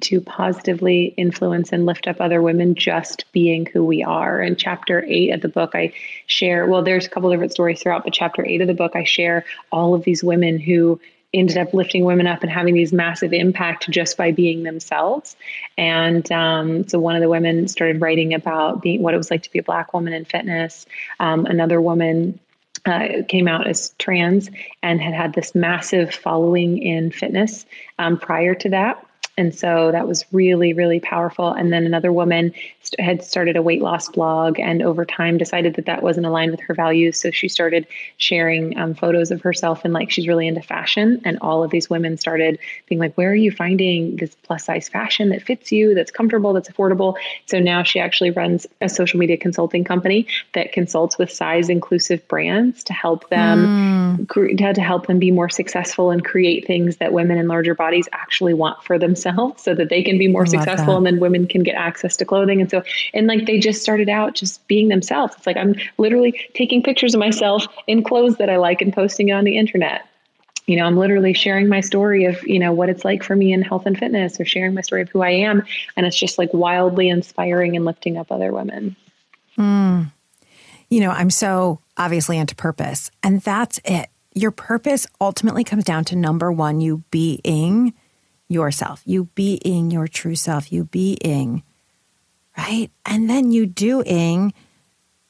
to positively influence and lift up other women just being who we are. In chapter 8 of the book, I share, there's a couple different stories throughout, but chapter 8 of the book, I share all of these women who ended up lifting women up and having these massive impact just by being themselves. And so one of the women started writing about what it was like to be a Black woman in fitness. Another woman came out as trans and had this massive following in fitness prior to that. And so that was really, really powerful. And then another woman had started a weight loss blog and over time decided that wasn't aligned with her values. So she started sharing photos of herself and she's really into fashion. And all of these women started being like, where are you finding this plus size fashion that fits you, that's comfortable, that's affordable? So now she actually runs a social media consulting company that consults with size inclusive brands to help them be more successful and create things that women in larger bodies actually want for themselves so that they can be more successful and then women can get access to clothing. And so, they just started out just being themselves. It's like, I'm literally taking pictures of myself in clothes that I like and posting it on the internet. You know, I'm literally sharing my story of, what it's like for me in health and fitness, or sharing my story of who I am. And it's just wildly inspiring and lifting up other women. I'm so obviously into purpose, and that's it. Your purpose ultimately comes down to, number one, you being yourself, you being your true self, you being right. And then you doing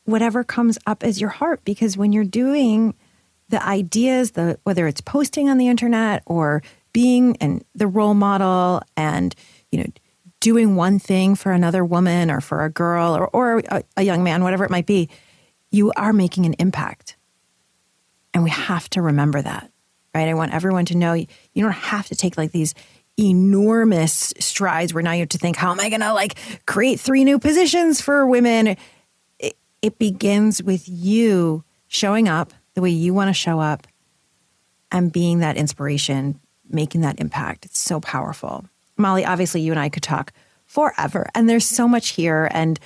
whatever comes up as your heart, because when you're doing the ideas, whether it's posting on the internet or being and the role model and, doing one thing for another woman or for a girl or a young man, whatever it might be, you are making an impact. And we have to remember that, right? I want everyone to know you don't have to take these enormous strides where now you have to think, how am I going to create 3 new positions for women? It begins with you showing up the way you want to show up and being that inspiration, making that impact. It's so powerful. Molly, obviously you and I could talk forever, and there's so much here. And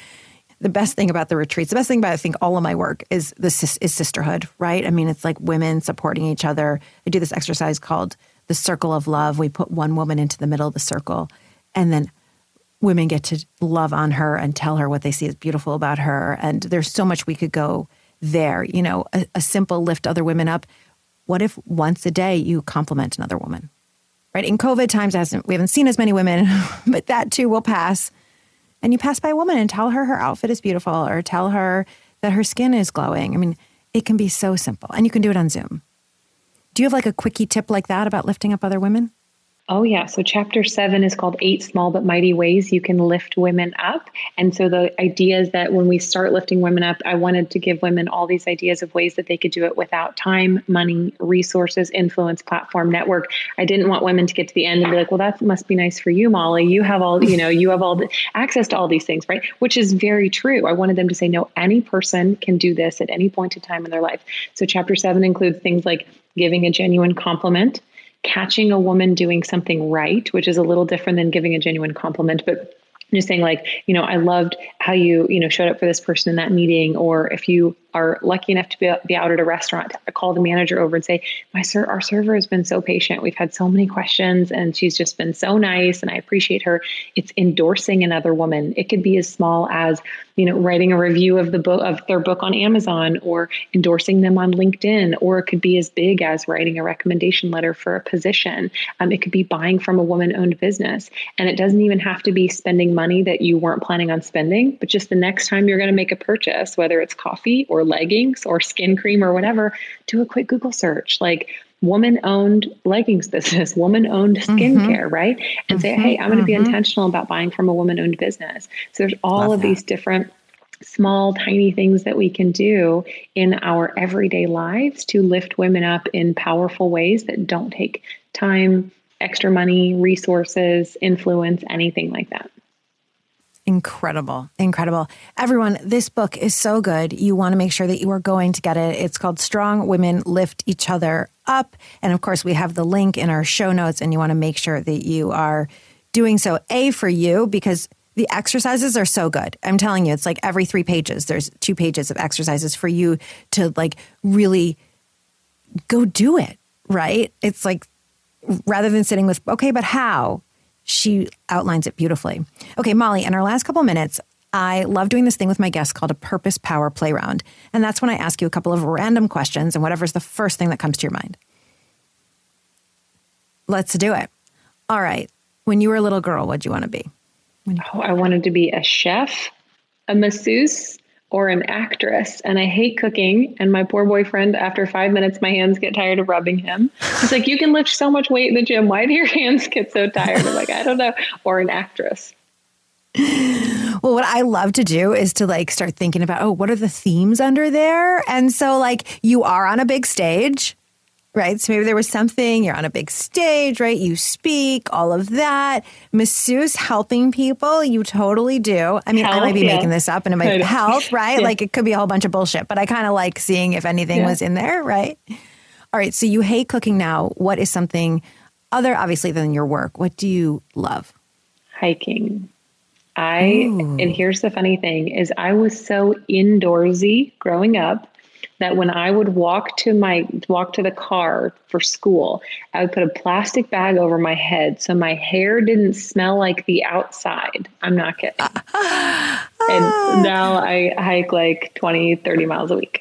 the best thing about the retreats, the best thing about, I think, all of my work is sisterhood, right? I mean, it's women supporting each other. I do this exercise called the circle of love. We put one woman into the middle of the circle, and then women get to love on her and tell her what they see is beautiful about her. And there's so much we could go there, a simple lift other women up. What if once a day you compliment another woman, right? In COVID times, we haven't seen as many women, but that too will pass. And you pass by a woman and tell her her outfit is beautiful, or tell her that her skin is glowing. I mean, it can be so simple, and you can do it on Zoom. Do you have a quickie tip like that about lifting up other women? Oh, yeah. So chapter 7 is called 8 Small But Mighty Ways You Can Lift Women Up. And so the idea is that when we start lifting women up, I wanted to give women all these ideas of ways that they could do it without time, money, resources, influence, platform, network. I didn't want women to get to the end and be like, well, that must be nice for you, Molly. You have all, you have all the access to all these things, right? Which is very true. I wanted them to say, no, any person can do this at any point in time in their life. So chapter 7 includes things like giving a genuine compliment, catching a woman doing something right, which is a little different than giving a genuine compliment, but just saying like, I loved how you, showed up for this person in that meeting. Or if you are lucky enough to be out at a restaurant, call the manager over and say, our server has been so patient. We've had so many questions and she's just been so nice and I appreciate her. It's endorsing another woman. It could be as small as, writing a review of their book on Amazon or endorsing them on LinkedIn, or it could be as big as writing a recommendation letter for a position. It could be buying from a woman-owned business. And it doesn't even have to be spending money that you weren't planning on spending, but just the next time you're going to make a purchase, whether it's coffee or leggings or skin cream or whatever, do a quick Google search, like woman-owned leggings business, woman-owned skincare, right? And say, hey, I'm going to be intentional about buying from a woman-owned business. So there's all of these different small, tiny things that we can do in our everyday lives to lift women up in powerful ways that don't take time, extra money, resources, influence, anything like that. Incredible. Incredible. Everyone, this book is so good. You want to make sure that you are going to get it. It's called Strong Women Lift Each Other Up. And of course, we have the link in our show notes, and you want to make sure that you are doing so. A, for you, because the exercises are so good. I'm telling you, it's like every 3 pages, there's 2 pages of exercises for you to like really go do it, right? It's like, rather than sitting with, okay, but how? She outlines it beautifully. Okay, Molly, in our last couple minutes, I love doing this thing with my guests called a Purpose Power Play Round. And that's when I ask you a couple of random questions and whatever's the first thing that comes to your mind. Let's do it. All right. When you were a little girl, what'd you want to be? I wanted to be a chef, a masseuse, or an actress. And I hate cooking. And my poor boyfriend, after 5 minutes, my hands get tired of rubbing him. He's like, you can lift so much weight in the gym. Why do your hands get so tired? I'm like, I don't know. Or an actress. Well, what I love to do is to like start thinking about, what are the themes under there? And so like you are on a big stage, right? So maybe there was something, you're on a big stage, right? You speak, all of that. Masseuse, helping people, you totally do. I mean, health, I might be making this up, and it might be health, right? Yeah. Like it could be a whole bunch of bullshit, but I kind of like seeing if anything was in there, right? All right, so you hate cooking now. What is something other, obviously, than your work? What do you love? Hiking. And here's the funny thing is I was so indoorsy growing up that when I would walk to the car for school, I would put a plastic bag over my head so my hair didn't smell like the outside. I'm not kidding. And now I hike like 20, 30 miles a week.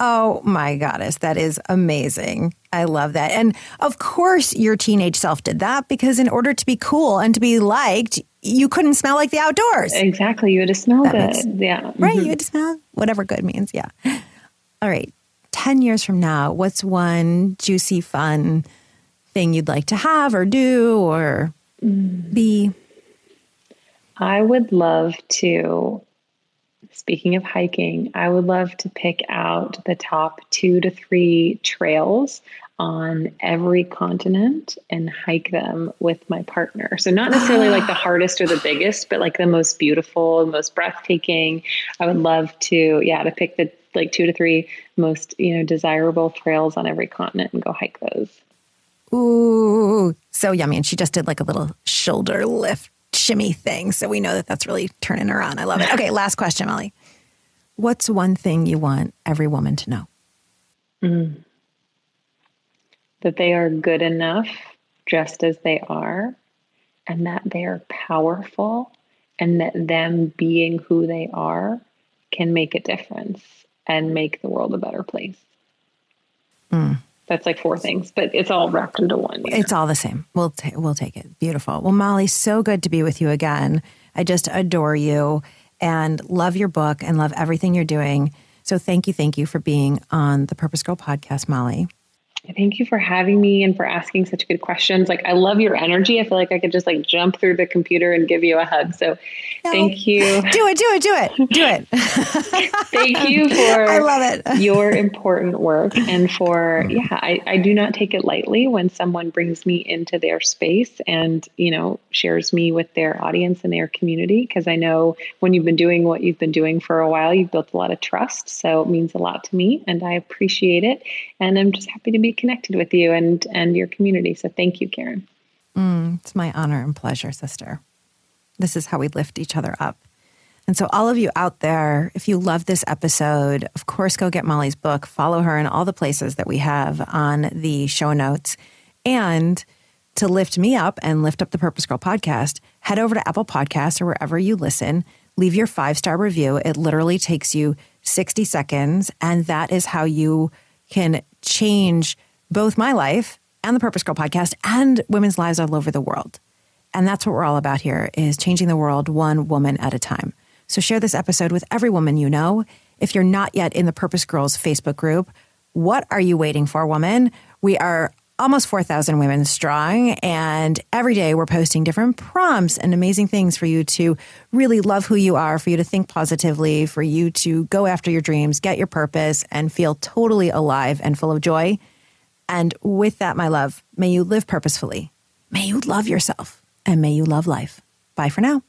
Oh my goddess, that is amazing. I love that. And of course your teenage self did that because in order to be cool and to be liked, you couldn't smell like the outdoors. Exactly. You had to smell good. Yeah. Right. You had to smell whatever good means. Yeah. All right. 10 years from now, what's one juicy, fun thing you'd like to have or do or be? I would love to, speaking of hiking, I would love to pick out the top 2 to 3 trails on every continent and hike them with my partner. So not necessarily like the hardest or the biggest, but like the most beautiful, most breathtaking. I would love to pick the like 2 to 3 most, desirable trails on every continent and go hike those. Ooh, so yummy. And she just did like a little shoulder lift shimmy thing. So we know that that's really turning her on. I love it. Okay. Last question, Molly. What's one thing you want every woman to know? That they are good enough just as they are, and that they are powerful, and that them being who they are can make a difference and make the world a better place. That's like 4 things, but it's all wrapped into one. It's all the same. We'll take it. Beautiful. Well, Molly, so good to be with you again. I just adore you and love your book and love everything you're doing. So thank you for being on the Purpose Girl podcast, Molly. Thank you for having me and for asking such good questions. Like, I love your energy. I feel like I could just like jump through the computer and give you a hug. So thank you. Do it. Thank you for I love it. Your important work and for, I do not take it lightly when someone brings me into their space and, you know, shares me with their audience and their community. Cause I know when you've been doing what you've been doing for a while, you've built a lot of trust. So it means a lot to me and I appreciate it. And I'm just happy to be connected with you and your community. So thank you, Carin. It's my honor and pleasure, sister. This is how we lift each other up. And so all of you out there, if you love this episode, of course, go get Molly's book, follow her in all the places that we have on the show notes. And to lift me up and lift up the Purpose Girl podcast, head over to Apple Podcasts or wherever you listen, leave your 5-star review. It literally takes you 60 seconds. And that is how you can change both my life and the Purpose Girl podcast and women's lives all over the world. And that's what we're all about here, is changing the world one woman at a time. So share this episode with every woman you know. If you're not yet in the Purpose Girls Facebook group, what are you waiting for, woman? We are almost 4,000 women strong, and every day we're posting different prompts and amazing things for you to really love who you are, for you to think positively, for you to go after your dreams, get your purpose, and feel totally alive and full of joy. And with that, my love, may you live purposefully. May you love yourself, and may you love life. Bye for now.